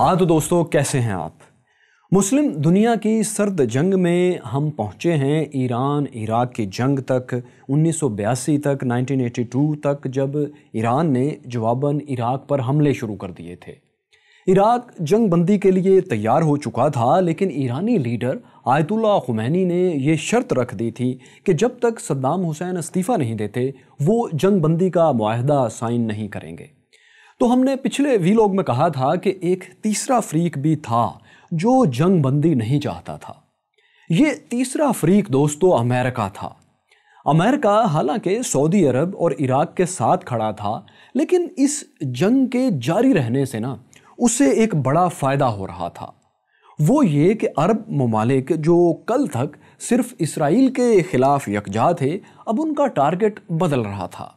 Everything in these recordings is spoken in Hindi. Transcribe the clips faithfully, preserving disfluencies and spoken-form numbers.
हाँ तो दोस्तों, कैसे हैं आप? मुस्लिम दुनिया की सर्द जंग में हम पहुँचे हैं, ईरान इराक़ की जंग तक, उन्नीस सौ बयासी तक, उन्नीस सौ बयासी तक, जब ईरान ने जवाबन इराक़ पर हमले शुरू कर दिए थे। इराक़ जंग बंदी के लिए तैयार हो चुका था, लेकिन ईरानी लीडर आयतुल्ला खुमैनी ने यह शर्त रख दी थी कि जब तक सद्दाम हुसैन इस्तीफ़ा नहीं देते वो जंग बंदी का मुआहदा साइन नहीं करेंगे। तो हमने पिछले वीलॉग में कहा था कि एक तीसरा फ़रीक भी था जो जंग बंदी नहीं चाहता था। ये तीसरा फ़रीक दोस्तों अमेरिका था। अमेरिका हालांकि सऊदी अरब और इराक़ के साथ खड़ा था, लेकिन इस जंग के जारी रहने से ना उसे एक बड़ा फ़ायदा हो रहा था। वो ये कि अरब ममालिक जो कल तक सिर्फ़ इसराइल के ख़िलाफ़ यकजा थे, अब उनका टारगेट बदल रहा था।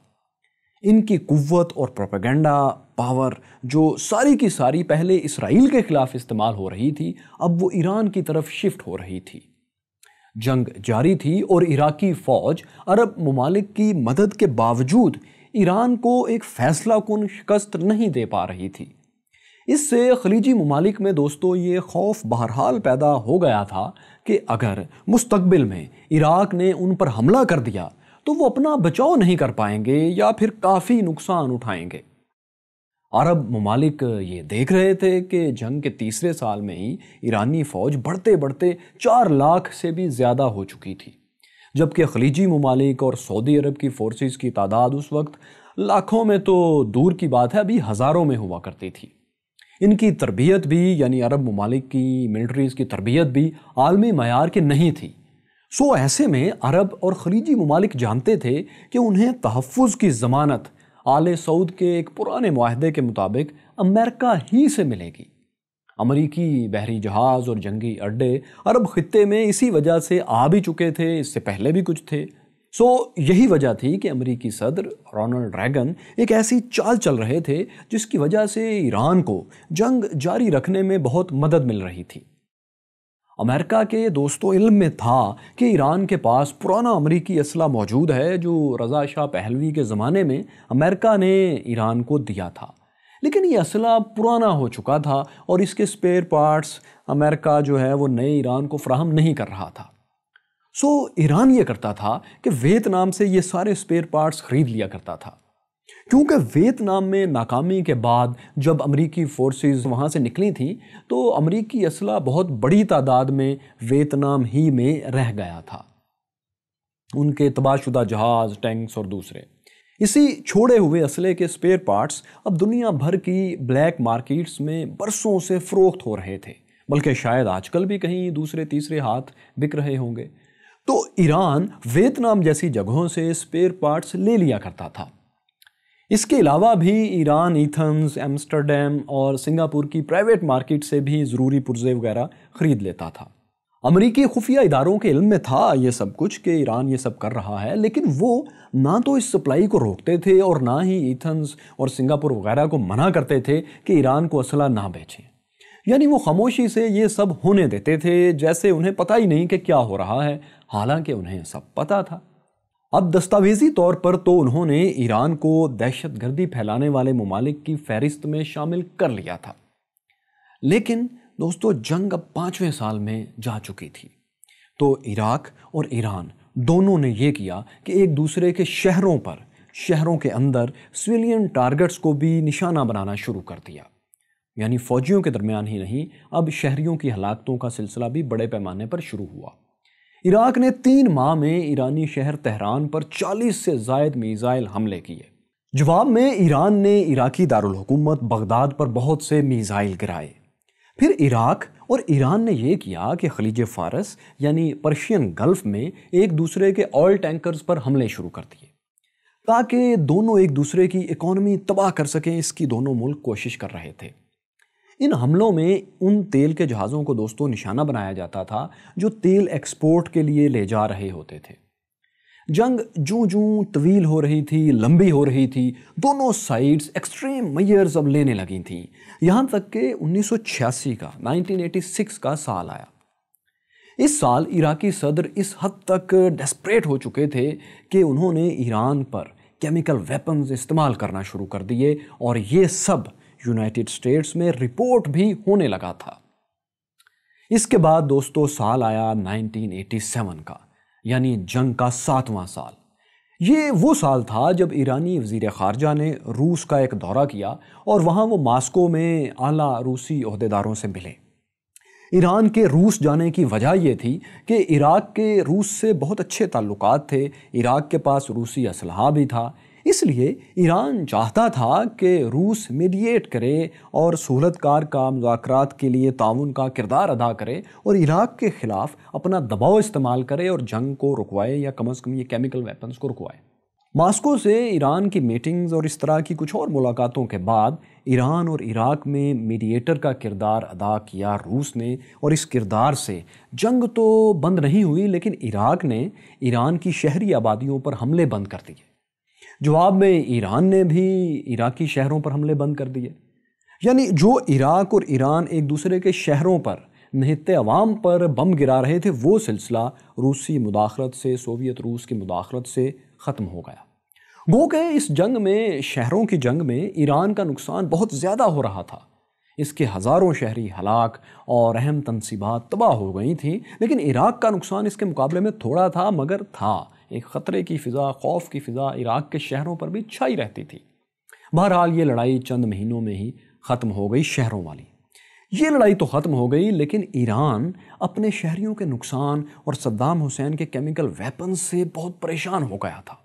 इनकी कुव्वत और प्रोपेगेंडा पावर जो सारी की सारी पहले इसराइल के ख़िलाफ़ इस्तेमाल हो रही थी, अब वो ईरान की तरफ शिफ्ट हो रही थी। जंग जारी थी और इराकी फ़ौज अरब ममालिक की मदद के बावजूद ईरान को एक फ़ैसला कुन शिकस्त नहीं दे पा रही थी। इससे खलीजी ममालिक में दोस्तों ये खौफ बहरहाल पैदा हो गया था कि अगर मुस्तकबिल में इराक़ ने उन पर हमला कर दिया तो वो अपना बचाव नहीं कर पाएंगे या फिर काफ़ी नुकसान उठाएंगे। अरब ममालिक ये देख रहे थे कि जंग के तीसरे साल में ही ईरानी फ़ौज बढ़ते बढ़ते चार लाख से भी ज़्यादा हो चुकी थी, जबकि खलीजी ममालिक और सऊदी अरब की फोर्सेस की तादाद उस वक्त लाखों में तो दूर की बात है, अभी हज़ारों में हुआ करती थी। इनकी तरबियत भी, यानी अरब ममालिक की मिलिट्रीज़ की तरबियत भी आलमी मयार की नहीं थी। सो so, ऐसे में अरब और खलीजी ममालिक जानते थे कि उन्हें तहफ़्फ़ुज़ की ज़मानत आले सऊद के एक पुराने मुआहदे के मुताबिक अमेरिका ही से मिलेगी। अमरीकी बहरी जहाज़ और जंगी अड्डे अरब ख़ित्ते में इसी वजह से आ भी चुके थे, इससे पहले भी कुछ थे। सो so, यही वजह थी कि अमरीकी सदर रोनल्ड रेगन एक ऐसी चाल चल रहे थे जिसकी वजह से ईरान को जंग जारी रखने में बहुत मदद मिल रही थी। अमेरिका के दोस्तों इल्म में था कि ईरान के पास पुराना अमरीकी असला मौजूद है जो रज़ा शाह पहलवी के ज़माने में अमेरिका ने ईरान को दिया था, लेकिन ये असला पुराना हो चुका था और इसके स्पेयर पार्ट्स अमेरिका जो है वो नए ईरान को फ्राहम नहीं कर रहा था। सो ईरान ये करता था कि वियतनाम से ये सारे स्पेयर पार्ट्स ख़रीद लिया करता था, क्योंकि वियतनाम में नाकामी के बाद जब अमरीकी फोर्सेस वहाँ से निकली थी तो अमरीकी असला बहुत बड़ी तादाद में वियतनाम ही में रह गया था, उनके तबाहशुदा जहाज़, टैंक्स और दूसरे। इसी छोड़े हुए असले के स्पेयर पार्ट्स अब दुनिया भर की ब्लैक मार्केट्स में बरसों से फ़रोख्त हो रहे थे, बल्कि शायद आजकल भी कहीं दूसरे तीसरे हाथ बिक रहे होंगे। तो ईरान वियतनाम जैसी जगहों से स्पेयर पार्ट्स ले लिया करता था। इसके अलावा भी ईरान एथेंस, एम्स्टर्डम और सिंगापुर की प्राइवेट मार्केट से भी ज़रूरी पुर्ज़े वगैरह ख़रीद लेता था। अमरीकी खुफिया इदारों के इल्म में था ये सब कुछ कि ईरान ये सब कर रहा है, लेकिन वो ना तो इस सप्लाई को रोकते थे और ना ही एथेंस और सिंगापुर वगैरह को मना करते थे कि ईरान को असला ना बेचें। यानी वो खामोशी से ये सब होने देते थे, जैसे उन्हें पता ही नहीं कि क्या हो रहा है, हालाँकि उन्हें सब पता था। अब दस्तावेज़ी तौर पर तो उन्होंने ईरान को दहशतगर्दी फैलाने वाले ममालिक की फहरिस्त में शामिल कर लिया था, लेकिन दोस्तों जंग अब पाँचवें साल में जा चुकी थी। तो इराक़ और ईरान दोनों ने ये किया कि एक दूसरे के शहरों पर, शहरों के अंदर सिविलियन टारगेट्स को भी निशाना बनाना शुरू कर दिया। यानी फ़ौजियों के दरमियान ही नहीं, अब शहरियों की हलाकतों का सिलसिला भी बड़े पैमाने पर शुरू हुआ। इराक़ ने तीन माह में ईरानी शहर तेहरान पर चालीस से ज़ायद मीज़ाइल हमले किए। जवाब में ईरान ने इराक़ी दारुल हुकूमत बगदाद पर बहुत से मीज़ाइल गिराए। फिर इराक़ और ईरान ने यह किया कि खलीज फ़ारस यानी पर्शियन गल्फ़ में एक दूसरे के ऑयल टैंकर्स पर हमले शुरू कर दिए, ताकि दोनों एक दूसरे की इकॉनमी तबाह कर सकें। इसकी दोनों मुल्क कोशिश कर रहे थे। इन हमलों में उन तेल के जहाज़ों को दोस्तों निशाना बनाया जाता था जो तेल एक्सपोर्ट के लिए ले जा रहे होते थे। जंग जूं जूं तवील हो रही थी, लंबी हो रही थी। दोनों साइड्स एक्सट्रीम मेजर्स अब लेने लगी थीं, यहाँ तक कि उन्नीस सौ छियासी का उन्नीस सौ छियासी का साल आया। इस साल इराकी सदर इस हद तक डेस्परेट हो चुके थे कि उन्होंने ईरान पर केमिकल वेपन्स इस्तेमाल करना शुरू कर दिए, और ये सब यूनाइटेड स्टेट्स में रिपोर्ट भी होने लगा था। इसके बाद दोस्तों साल आया नाइनटीन एटी सेवन का, यानी जंग का सातवां साल। ये वो साल था जब ईरानी वज़ीर ख़ारजा ने रूस का एक दौरा किया और वहाँ वो मास्को में आला रूसी अहदेदारों से मिले। ईरान के रूस जाने की वजह ये थी कि इराक़ के रूस से बहुत अच्छे ताल्लुकात थे, इराक़ के पास रूसी असलहा भी था, इसलिए ईरान चाहता था कि रूस मीडिएट करे और सहूलतकार का मुज़ाकरात के लिए ताउन का किरदार अदा करे और इराक़ के ख़िलाफ़ अपना दबाव इस्तेमाल करे और जंग को रुकवाए, या कम अज़ कम ये केमिकल वेपन्स को रुकवाए। मास्को से ईरान की मीटिंग्स और इस तरह की कुछ और मुलाकातों के बाद ईरान और इराक़ में मीडिएटर का किरदार अदा किया रूस ने, और इस किरदार से जंग तो बंद नहीं हुई, लेकिन इराक़ ने ईरान की शहरी आबादियों पर हमले बंद कर दिए। जवाब में ईरान ने भी इराक़ी शहरों पर हमले बंद कर दिए, यानी जो इराक़ और ईरान एक दूसरे के शहरों पर, निहत्ते अवाम पर बम गिरा रहे थे, वो सिलसिला रूसी मुदाखलत से, सोवियत रूस की मुदाखलत से ख़त्म हो गया। गो के इस जंग में, शहरों की जंग में, ईरान का नुकसान बहुत ज़्यादा हो रहा था। इसके हज़ारों शहरी हलाक और अहम तनसीबात तबाह हो गई थी, लेकिन इराक़ का नुकसान इसके मुकाबले में थोड़ा था, मगर था। एक ख़तरे की फ़िज़ा, खौफ की फ़िज़ा इराक़ के शहरों पर भी छाई रहती थी। बहरहाल ये लड़ाई चंद महीनों में ही ख़त्म हो गई, शहरों वाली। ये लड़ाई तो ख़त्म हो गई, लेकिन ईरान अपने शहरियों के नुकसान और सद्दाम हुसैन के केमिकल वेपन से बहुत परेशान हो गया था।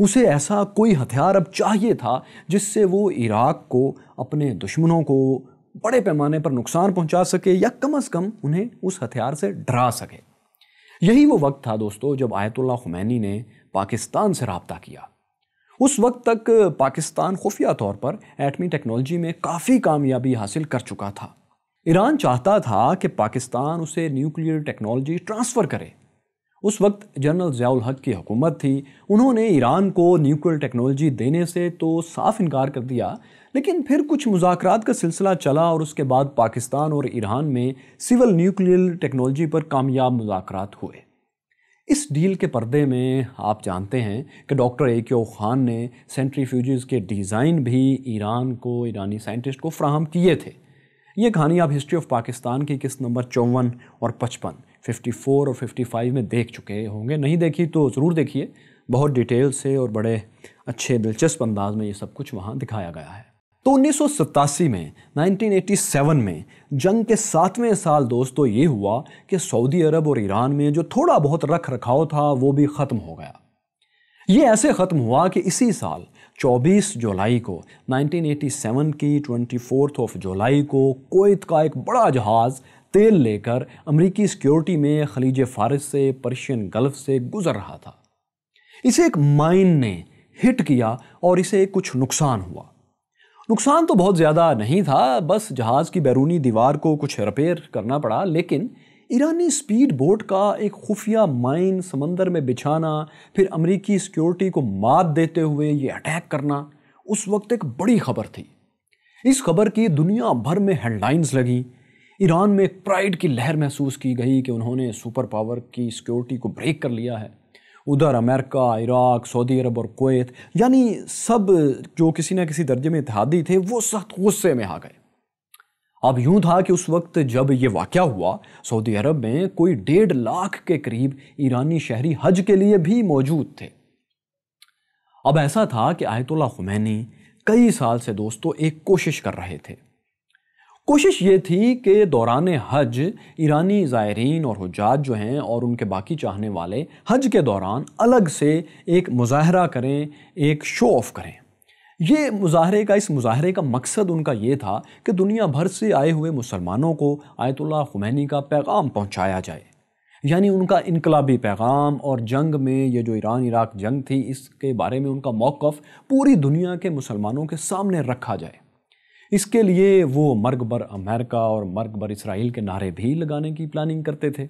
उसे ऐसा कोई हथियार अब चाहिए था जिससे वो इराक़ को, अपने दुश्मनों को बड़े पैमाने पर नुकसान पहुंचा सके, या कम अज़ कम उन्हें उस हथियार से डरा सके। यही वो वक्त था दोस्तों जब आयतुल्ला खुमैनी ने पाकिस्तान से राब्ता किया। उस वक्त तक पाकिस्तान खुफिया तौर पर एटमी टेक्नोलॉजी में काफ़ी कामयाबी हासिल कर चुका था। ईरान चाहता था कि पाकिस्तान उसे न्यूक्लियर टेक्नोलॉजी ट्रांसफ़र करे। उस वक्त जनरल जियाउल हक की हुकूमत थी। उन्होंने ईरान को न्यूक्लियर टेक्नोलॉजी देने से तो साफ इनकार कर दिया, लेकिन फिर कुछ मुज़ाकरात का सिलसिला चला और उसके बाद पाकिस्तान और ईरान में सिविल न्यूक्लियर टेक्नोलॉजी पर कामयाब मुज़ाकरात हुए। इस डील के पर्दे में आप जानते हैं कि डॉक्टर ए के ओ खान ने सेंट्रीफ्यूजेस के डिज़ाइन भी ईरान को, ईरानी साइंटिस्ट को फ्राहम किए थे। ये कहानी आप हिस्ट्री ऑफ पाकिस्तान की किस्त नंबर चौवन और पचपन, चौवन और पचपन में देख चुके होंगे। नहीं देखी तो ज़रूर देखिए, बहुत डिटेल से और बड़े अच्छे दिलचस्प अंदाज में ये सब कुछ वहाँ दिखाया गया है। तो उन्नीस सौ सतासी में, नाइनटीन एटी सेवन में, जंग के सातवें साल दोस्तों ये हुआ कि सऊदी अरब और ईरान में जो थोड़ा बहुत रख रखाव था वो भी ख़त्म हो गया। ये ऐसे ख़त्म हुआ कि इसी साल चौबीस जुलाई को, नाइनटीन एटी सेवन की चौबीस ऑफ जुलाई को, कुवैत का एक बड़ा जहाज़ तेल लेकर अमेरिकी सिक्योरिटी में खलीज फारस से, पर्शियन गल्फ़ से गुज़र रहा था। इसे एक माइन ने हिट किया और इसे कुछ नुकसान हुआ। नुकसान तो बहुत ज़्यादा नहीं था, बस जहाज़ की बैरूनी दीवार को कुछ रिपेयर करना पड़ा, लेकिन ईरानी स्पीड बोट का एक खुफिया माइन समंदर में बिछाना, फिर अमेरिकी सिक्योरिटी को मात देते हुए ये अटैक करना उस वक्त एक बड़ी खबर थी। इस खबर की दुनिया भर में हेडलाइंस लगी। ईरान में एक प्राइड की लहर महसूस की गई कि उन्होंने सुपर पावर की सिक्योरिटी को ब्रेक कर लिया है। उधर अमेरिका, इराक़, सऊदी अरब और कुवैत, यानी सब जो किसी ना किसी दर्जे में इत्तेहादी थे, वो सख्त गुस्से में आ गए। अब यूँ था कि उस वक्त जब ये वाक़या हुआ, सऊदी अरब में कोई डेढ़ लाख के करीब ईरानी शहरी हज के लिए भी मौजूद थे। अब ऐसा था कि आयतुल्ला खुमैनी कई साल से दोस्तों एक कोशिश कर रहे थे। कोशिश ये थी कि दौरान हज ईरानी ज़ायरीन और हुज्जाज जो हैं और उनके बाकी चाहने वाले हज के दौरान अलग से एक मुजाहरा करें, एक शो ऑफ़ करें। ये मुजाहरे का इस मुजाहरे का मकसद उनका ये था कि दुनिया भर से आए हुए मुसलमानों को आयतुल्ला खुमैनी का पैगाम पहुँचाया जाए, यानी उनका इनकलाबी पैगाम और जंग में ये जो ईरान इराक़ जंग थी इसके बारे में उनका मौक़िफ़ पूरी दुनिया के मुसलमानों के सामने रखा जाए। इसके लिए वो मर्ग बर अमेरिका और मर्ग बर इसराइल के नारे भी लगाने की प्लानिंग करते थे।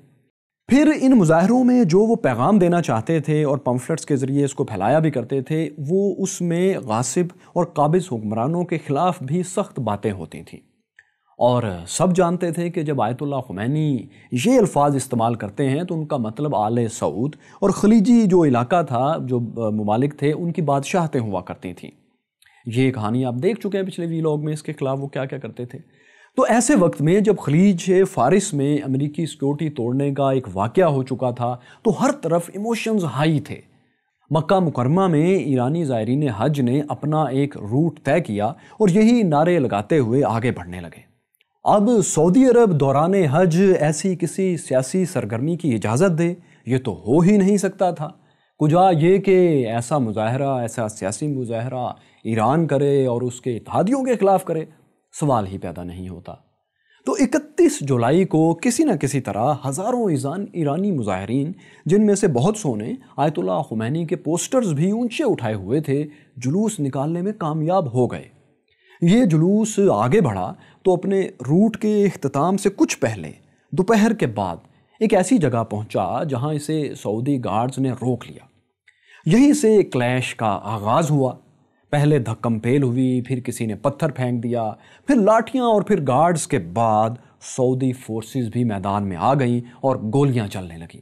फिर इन मुजाहरों में जो वो पैगाम देना चाहते थे और पम्फलेट्स के ज़रिए इसको फैलाया भी करते थे, वो उसमें गासिब और काबिज़ हुक्मरानों के ख़िलाफ़ भी सख्त बातें होती थीं। और सब जानते थे कि जब आयतुल्ला खुमैनी ये अल्फाज इस्तेमाल करते हैं तो उनका मतलब आले सऊद और खलीजी जो इलाका था, जो ममालिक थे, उनकी बादशाहतें हुआ करती थीं। ये कहानी आप देख चुके हैं पिछले वीलॉग में, इसके खिलाफ वो क्या क्या करते थे। तो ऐसे वक्त में जब खलीज फारिस में अमेरिकी सिक्योरिटी तोड़ने का एक वाक़या हो चुका था तो हर तरफ इमोशंस हाई थे। मक्का मुकरमा में ईरानी ज़ायरीन हज ने अपना एक रूट तय किया और यही नारे लगाते हुए आगे बढ़ने लगे। अब सऊदी अरब दौरान हज ऐसी किसी सियासी सरगर्मी की इजाज़त दे, ये तो हो ही नहीं सकता था। कुजा ये कि ऐसा मुजाहरा, ऐसा सियासी मुजाहरा ईरान करे और उसके इत्तहादियों के ख़िलाफ़ करे, सवाल ही पैदा नहीं होता। तो इकतीस जुलाई को किसी न किसी तरह हज़ारों ईरान ईरानी मुजाहरीन, जिनमें से बहुत सौ ने आयतुल्ला खुमैनी के पोस्टर्स भी ऊंचे उठाए हुए थे, जुलूस निकालने में कामयाब हो गए। ये जुलूस आगे बढ़ा तो अपने रूट के इख्तिताम से कुछ पहले दोपहर के बाद एक ऐसी जगह पहुंचा जहां इसे सऊदी गार्ड्स ने रोक लिया। यहीं से क्लैश का आगाज़ हुआ। पहले धक्कमपेल हुई, फिर किसी ने पत्थर फेंक दिया, फिर लाठियां और फिर गार्ड्स के बाद सऊदी फोर्सेस भी मैदान में आ गईं और गोलियां चलने लगीं।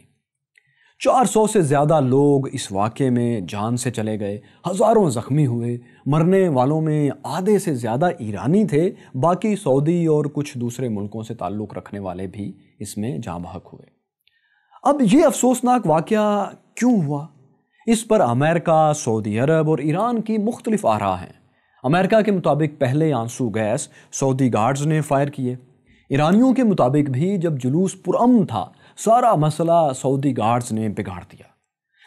चार सौ से ज़्यादा लोग इस वाक़े में जान से चले गए, हज़ारों ज़ख्मी हुए। मरने वालों में आधे से ज़्यादा ईरानी थे, बाकी सऊदी और कुछ दूसरे मुल्कों से ताल्लुक़ रखने वाले भी इसमें जाँ बहक हुए। अब ये अफसोसनाक वाक़या क्यों हुआ, इस पर अमेरिका, सऊदी अरब और ईरान की मुख्तलिफ आरा हैं। अमेरिका के मुताबिक पहले आंसू गैस सऊदी गार्ड्स ने फायर किए। ईरानियों के मुताबिक भी जब जुलूस पुरअमन था, सारा मसला सऊदी गार्ड्स ने बिगाड़ दिया।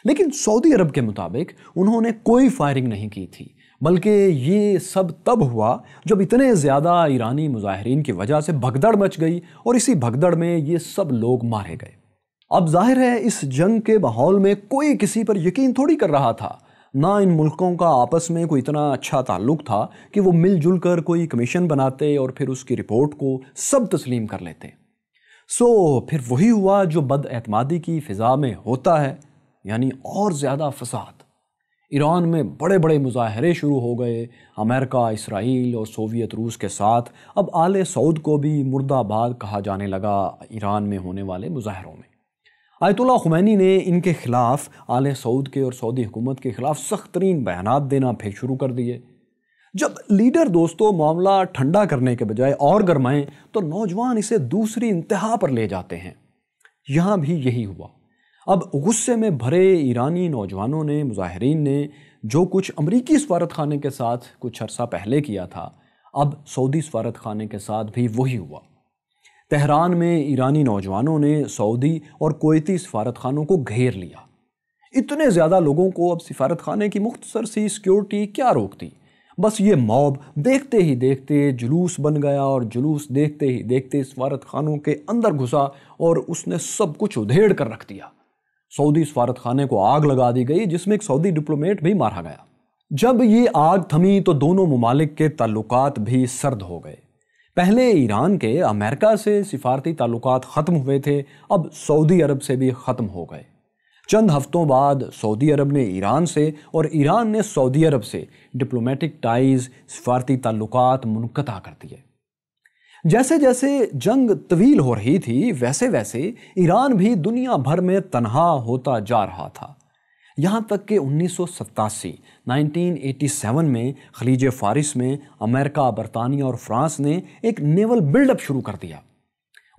लेकिन सऊदी अरब के मुताबिक उन्होंने कोई फायरिंग नहीं की थी, बल्कि ये सब तब हुआ जब इतने ज़्यादा ईरानी मुजाहरीन की वजह से भगदड़ मच गई और इसी भगदड़ में ये सब लोग मारे गए। अब जाहिर है इस जंग के माहौल में कोई किसी पर यकीन थोड़ी कर रहा था, ना इन मुल्कों का आपस में कोई इतना अच्छा ताल्लुक़ था कि वो मिलजुल कर कोई कमीशन बनाते और फिर उसकी रिपोर्ट को सब तस्लीम कर लेते। सो फिर वही हुआ जो बदएतमादी की फ़िज़ा में होता है, यानी और ज़्यादा फसाद। ईरान में बड़े बड़े मुजाहरे शुरू हो गए। अमेरिका, इसराइल और सोवियत रूस के साथ अब आले सऊद को भी मुर्दाबाद कहा जाने लगा ईरान में होने वाले मुजाहरों में। आयतुल्ला खुमैनी ने इनके ख़िलाफ़ आले सऊद के और सऊदी हुकूमत के ख़िलाफ़ सख्त तरीन बयानात देना फिर शुरू कर दिए। जब लीडर दोस्तों मामला ठंडा करने के बजाय और गरमाएँ तो नौजवान इसे दूसरी इंतहा पर ले जाते हैं। यहाँ भी यही हुआ। अब गुस्से में भरे ईरानी नौजवानों ने, मुजाहरीन ने जो कुछ अमरीकी सफारतखाने के साथ कुछ अरसा पहले किया था, अब सऊदी सफारतखाने के साथ भी वही हुआ। तेहरान में ईरानी नौजवानों ने सऊदी और कुवैती सफारतखानों को घेर लिया। इतने ज़्यादा लोगों को अब सफारतखाने की मुख्तसर सी सिक्योरिटी क्या रोकती। बस ये मॉब देखते ही देखते जुलूस बन गया और जुलूस देखते ही देखते सफारतखानों के अंदर घुसा और उसने सब कुछ उधेड़ कर रख दिया। सऊदी सफारतखाने को आग लगा दी गई, जिसमें एक सऊदी डिप्लोमेट भी मारा गया। जब ये आग थमी तो दोनों ममालिक के ताल्लुकात भी सर्द हो गए। पहले ईरान के अमेरिका से सिफारती ताल्लुकात ख़त्म हुए थे, अब सऊदी अरब से भी ख़त्म हो गए। चंद हफ्तों बाद सऊदी अरब ने ईरान से और ईरान ने सऊदी अरब से डिप्लोमेटिक टाइज़, सिफारती ताल्लुकात मुनक़ता कर दिए। जैसे जैसे जंग तवील हो रही थी, वैसे वैसे ईरान भी दुनिया भर में तन्हा होता जा रहा था। यहाँ तक कि उन्नीस सौ सतासी में खलीज फारिस में अमेरिका, बरतानिया और फ्रांस ने एक नेवल बिल्डअप शुरू कर दिया।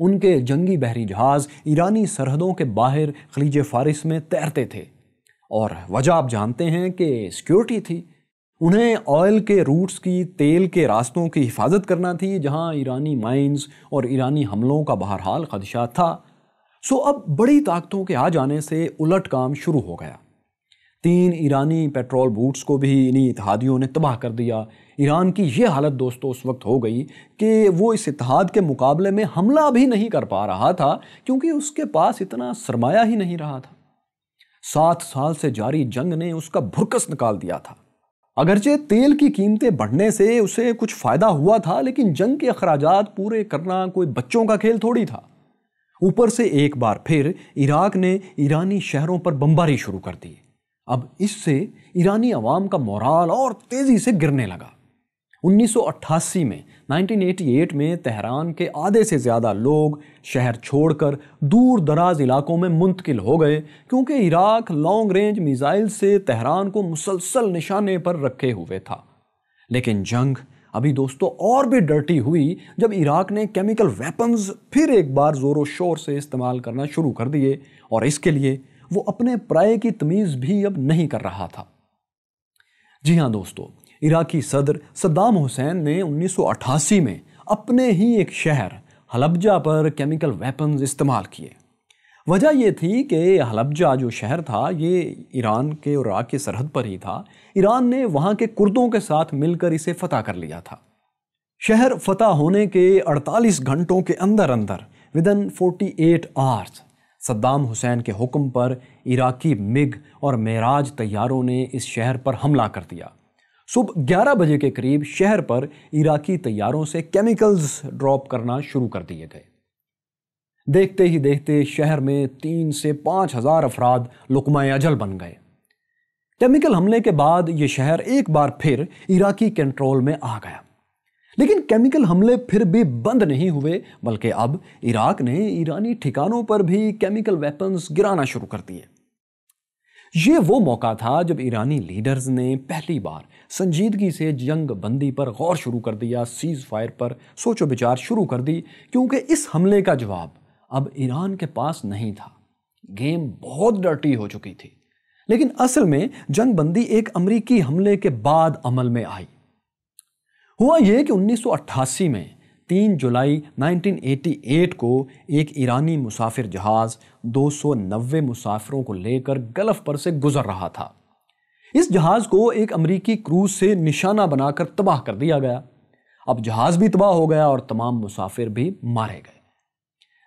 उनके जंगी बहरी जहाज़ ईरानी सरहदों के बाहर खलीज फारिस में तैरते थे और वजह आप जानते हैं कि सिक्योरिटी थी। उन्हें ऑयल के रूट्स की, तेल के रास्तों की हिफाजत करना थी, जहाँ ईरानी माइंस और ईरानी हमलों का बहरहाल खदशा था। सो अब बड़ी ताकतों के आ जाने से उलट काम शुरू हो गया। तीन ईरानी पेट्रोल बूट्स को भी इन्हीं इत्तहादियों ने तबाह कर दिया। ईरान की ये हालत दोस्तों उस वक्त हो गई कि वो इस इत्तहाद के मुकाबले में हमला भी नहीं कर पा रहा था, क्योंकि उसके पास इतना सरमाया ही नहीं रहा था। सात साल से जारी जंग ने उसका भुरकस निकाल दिया था। अगरचे तेल की कीमतें बढ़ने से उसे कुछ फ़ायदा हुआ था, लेकिन जंग के अखराजात पूरे करना कोई बच्चों का खेल थोड़ी था। ऊपर से एक बार फिर इराक ने ईरानी शहरों पर बमबारी शुरू कर दी। अब इससे ईरानी अवाम का मोराल और तेज़ी से गिरने लगा। उन्नीस सौ अट्ठासी में उन्नीस सौ अट्ठासी में तेहरान के आधे से ज़्यादा लोग शहर छोड़कर दूर दराज इलाकों में मुंतकिल हो गए, क्योंकि इराक लॉन्ग रेंज मिज़ाइल से तेहरान को मुसलसल निशाने पर रखे हुए था। लेकिन जंग अभी दोस्तों और भी डर्टी हुई जब इराक़ ने केमिकल वेपन्स फिर एक बार ज़ोर व शोर से इस्तेमाल करना शुरू कर दिए, और इसके लिए वो अपने पराये की तमीज़ भी अब नहीं कर रहा था। जी हाँ दोस्तों, इराक़ी सदर सद्दाम हुसैन ने उन्नीस सौ अट्ठासी में अपने ही एक शहर हलब्जा पर केमिकल वेपन्स इस्तेमाल किए। वजह यह थी कि हलब्जा जो शहर था ये ईरान के और इराक़ की सरहद पर ही था। ईरान ने वहाँ के कुर्दों के साथ मिलकर इसे फ़तह कर लिया था। शहर फ़तह होने के अड़तालीस घंटों के अंदर अंदर विदन अड़तालीस आवर्स सद्दाम हुसैन के हुक्म पर इराक़ी मिग और मेराज तैयारों ने इस शहर पर हमला कर दिया। सुबह ग्यारह बजे के करीब शहर पर इराक़ी तैयारों से केमिकल्स ड्रॉप करना शुरू कर दिए गए। देखते ही देखते शहर में तीन से पाँच हज़ार अफराद लुकमाए अजल बन गए। केमिकल हमले के बाद ये शहर एक बार फिर इराक़ी कंट्रोल में आ गया, लेकिन केमिकल हमले फिर भी बंद नहीं हुए, बल्कि अब इराक़ ने ईरानी ठिकानों पर भी केमिकल वेपन्स गिराना शुरू कर दिए। ये वो मौका था जब ईरानी लीडर्स ने पहली बार संजीदगी से जंग बंदी पर गौर शुरू कर दिया, सीज़ फायर पर सोचो विचार शुरू कर दी, क्योंकि इस हमले का जवाब अब ईरान के पास नहीं था। गेम बहुत डर्टी हो चुकी थी, लेकिन असल में जंग बंदी एक अमरीकी हमले के बाद अमल में आई। हुआ यह कि उन्नीस सौ अट्ठासी में तीन जुलाई उन्नीस सौ अट्ठासी को एक ईरानी मुसाफिर जहाज़ दो सौ नब्बे मुसाफिरों को लेकर गल्फ पर से गुजर रहा था। इस जहाज़ को एक अमरीकी क्रूज़ से निशाना बनाकर तबाह कर दिया गया। अब जहाज़ भी तबाह हो गया और तमाम मुसाफिर भी मारे गए।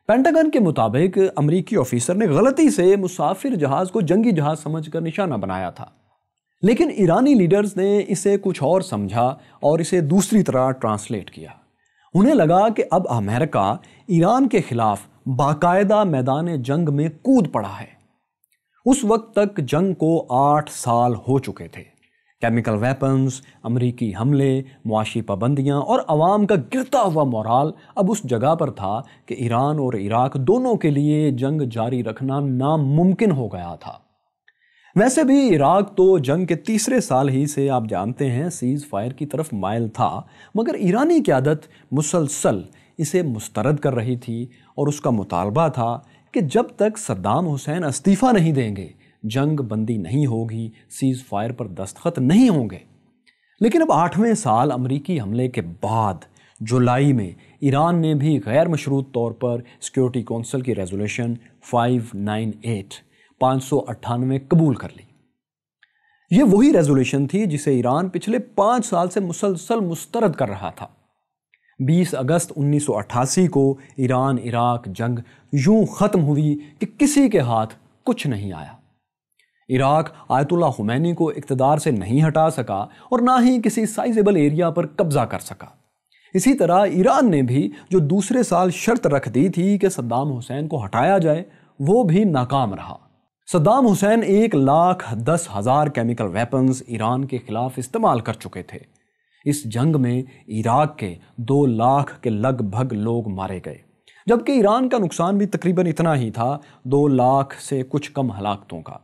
पेंटागन के मुताबिक अमरीकी ऑफिसर ने गलती से मुसाफिर जहाज़ को जंगी जहाज़ समझकर निशाना बनाया था, लेकिन ईरानी लीडर्स ने इसे कुछ और समझा और इसे दूसरी तरह ट्रांसलेट किया। उन्हें लगा कि अब अमेरिका ईरान के ख़िलाफ़ बाकायदा मैदान जंग में कूद पड़ा है। उस वक्त तक जंग को आठ साल हो चुके थे। केमिकल वेपन्स, अमरीकी हमले, मुआशी पाबंदियाँ और आवाम का गिरता हुआ मोराल अब उस जगह पर था कि ईरान और इराक़ दोनों के लिए जंग जारी रखना नामुमकिन हो गया था। वैसे भी इराक़ तो जंग के तीसरे साल ही से आप जानते हैं सीज़ फायर की तरफ मायल था, मगर ईरानी क़यादत मुसलसल इसे मुस्तरद कर रही थी और उसका मुतालबा था कि जब तक सद्दाम हुसैन इस्तीफ़ा नहीं देंगे जंग बंदी नहीं होगी, सीज़ फायर पर दस्तखत नहीं होंगे। लेकिन अब आठवें साल अमरीकी हमले के बाद जुलाई में ईरान ने भी गैर मशरूत तौर पर सिक्योरिटी कौंसिल की रेजोल्यूशन पाँच सौ अट्ठानवे पाँच सौ अट्ठानवे कबूल कर ली। ये वही रेजोल्यूशन थी जिसे ईरान पिछले पाँच साल से मुसलसल मुस्तरद कर रहा था। बीस अगस्त उन्नीस सौ अट्ठासी को ईरान इराक़ जंग यूं ख़त्म हुई कि किसी के हाथ कुछ नहीं आया। इराक़ आयतुल्ला खुमैनी को इक़्तिदार से नहीं हटा सका और ना ही किसी साइजेबल एरिया पर कब्ज़ा कर सका। इसी तरह ईरान ने भी जो दूसरे साल शर्त रख दी थी कि सद्दाम हुसैन को हटाया जाए, वो भी नाकाम रहा। सद्दाम हुसैन एक लाख दस हज़ार केमिकल वेपन्स ईरान के ख़िलाफ़ इस्तेमाल कर चुके थे। इस जंग में इराक़ के दो लाख के लगभग लोग मारे गए, जबकि ईरान का नुकसान भी तकरीबन इतना ही था, दो लाख से कुछ कम हलाकतों का।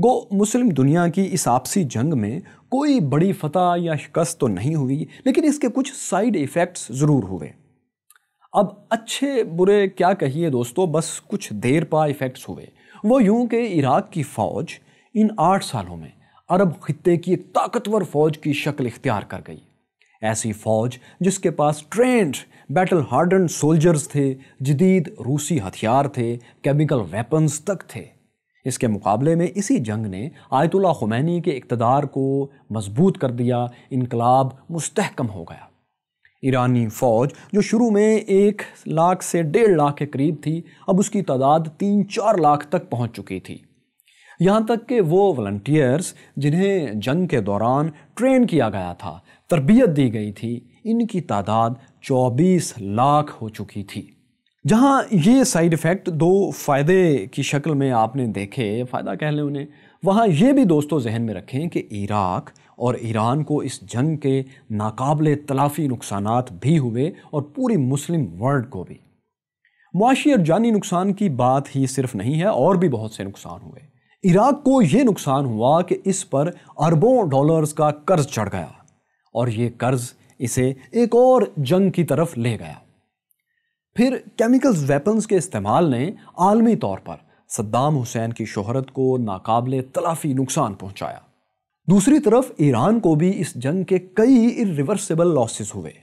गो मुस्लिम दुनिया की इस आपसी जंग में कोई बड़ी फतह या शिकस्त तो नहीं हुई, लेकिन इसके कुछ साइड इफ़ेक्ट्स ज़रूर हुए। अब अच्छे बुरे क्या कहिए दोस्तों, बस कुछ देर पा इफ़ेक्ट्स हुए। वो यूं कि इराक़ की फ़ौज इन आठ सालों में अरब खित्ते की एक ताकतवर फ़ौज की शक्ल इख्तियार कर गई। ऐसी फ़ौज जिसके पास ट्रेंड बैटल हार्डन सोल्जर्स थे, जदीद रूसी हथियार थे, केमिकल वेपन्स तक थे। इसके मुकाबले में इसी जंग ने आयतुल्ला खुमैनी के इक़्तिदार को मजबूत कर दिया, इनकलाब मुस्तहकम हो गया। ईरानी फ़ौज जो शुरू में एक लाख से डेढ़ लाख के करीब थी, अब उसकी तादाद तीन चार लाख तक पहुंच चुकी थी। यहाँ तक कि वो वॉलंटियर्स जिन्हें जंग के दौरान ट्रेन किया गया था, तरबियत दी गई थी, इनकी तादाद चौबीस लाख हो चुकी थी। जहाँ ये साइड इफ़ेक्ट दो फ़ायदे की शक्ल में आपने देखे, फ़ायदा कह लें उन्हें, वहाँ ये भी दोस्तों जहन में रखें कि इराक़ और ईरान को इस जंग के नाकाबिले तलाफ़ी नुकसानात भी हुए और पूरी मुस्लिम वर्ल्ड को भी। मुआशी और जानी नुकसान की बात ही सिर्फ नहीं है, और भी बहुत से नुकसान हुए। इराक़ को ये नुकसान हुआ कि इस पर अरबों डॉलर्स का कर्ज चढ़ गया और ये कर्ज इसे एक और जंग की तरफ ले गया। फिर केमिकल्स वेपन्स के इस्तेमाल ने आलमी तौर पर सद्दाम हुसैन की शोहरत को नाकाबिले तलाफी नुकसान पहुंचाया। दूसरी तरफ ईरान को भी इस जंग के कई इरिवर्सिबल लॉसेस हुए।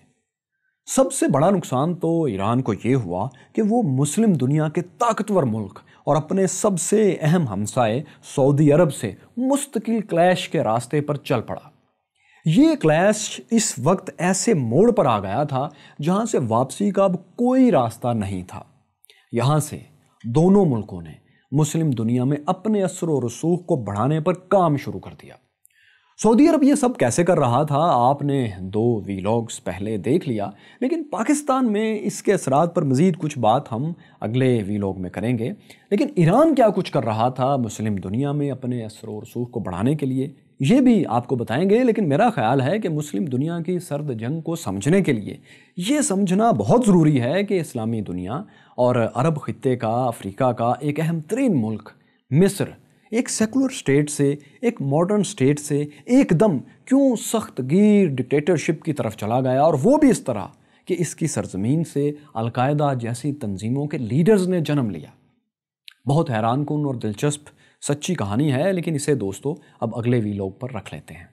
सबसे बड़ा नुकसान तो ईरान को ये हुआ कि वो मुस्लिम दुनिया के ताकतवर मुल्क और अपने सबसे अहम हमसाए सऊदी अरब से मुस्तकिल क्लैश के रास्ते पर चल पड़ा। ये क्लैश इस वक्त ऐसे मोड़ पर आ गया था जहाँ से वापसी का अब कोई रास्ता नहीं था। यहाँ से दोनों मुल्कों ने मुस्लिम दुनिया में अपने असर व रसूख को बढ़ाने पर काम शुरू कर दिया। सऊदी अरब ये सब कैसे कर रहा था आपने दो वीलॉग्स पहले देख लिया, लेकिन पाकिस्तान में इसके असरात पर मज़ीद कुछ बात हम अगले वीलॉग में करेंगे। लेकिन ईरान क्या कुछ कर रहा था मुस्लिम दुनिया में अपने असर व रसूख को बढ़ाने के लिए, ये भी आपको बताएंगे। लेकिन मेरा ख्याल है कि मुस्लिम दुनिया की सर्द जंग को समझने के लिए ये समझना बहुत ज़रूरी है कि इस्लामी दुनिया और अरब खित्ते का, अफ्रीका का एक अहम तरीन मुल्क मिस्र एक सेकुलर स्टेट से, एक मॉडर्न स्टेट से एकदम क्यों सख्तगीर डिक्टेटरशिप की तरफ चला गया, और वो भी इस तरह कि इसकी सरजमीन से अलकायदा जैसी तंजीमों के लीडर्स ने जन्म लिया। बहुत हैरान कुन और दिलचस्प सच्ची कहानी है, लेकिन इसे दोस्तों अब अगले वीलॉग पर रख लेते हैं।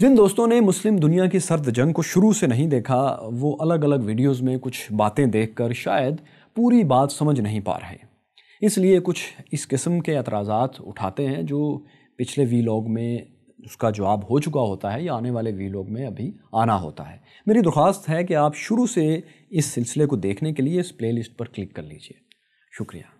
जिन दोस्तों ने मुस्लिम दुनिया की सर्द जंग को शुरू से नहीं देखा वो अलग अलग वीडियोज़ में कुछ बातें देखकर शायद पूरी बात समझ नहीं पा रहे, इसलिए कुछ इस किस्म के एतराज़ात उठाते हैं जो पिछले वीलॉग में उसका जवाब हो चुका होता है या आने वाले वीलॉग में अभी आना होता है। मेरी दरख्वास्त है कि आप शुरू से इस सिलसिले को देखने के लिए इस प्लेलिस्ट पर क्लिक कर लीजिए। शुक्रिया।